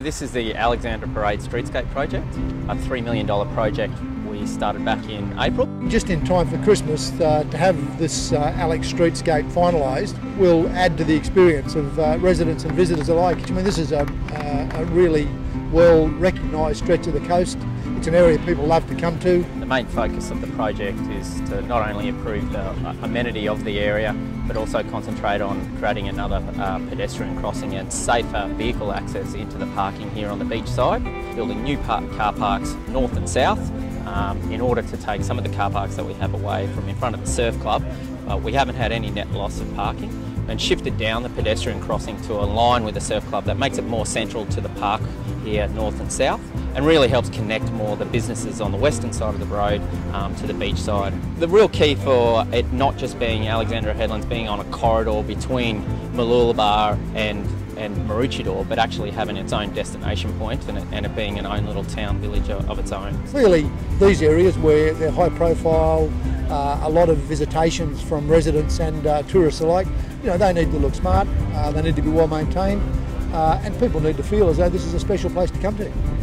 This is the Alexandra Parade Streetscape Project, a $3 million project we started back in April. Just in time for Christmas, to have this Alex Streetscape finalised will add to the experience of residents and visitors alike. I mean, this is a really well recognised stretch of the coast. It's an area people love to come to. The main focus of the project is to not only improve the amenity of the area, but also concentrate on creating another pedestrian crossing and safer vehicle access into the parking here on the beach side. Building new car parks north and south in order to take some of the car parks that we have away from in front of the surf club. We haven't had any net loss of parking, and shifted down the pedestrian crossing to align with the surf club. That makes it more central to the park here north and south, and really helps connect more the businesses on the western side of the road to the beach side. The real key for it not just being Alexandra Headlands being on a corridor between Mooloolaba and Maroochydore, but actually having its own destination point and it being an own little town village of its own. Clearly these areas where they're high profile, a lot of visitations from residents and tourists alike, you know, they need to look smart, they need to be well maintained, and people need to feel as though this is a special place to come to.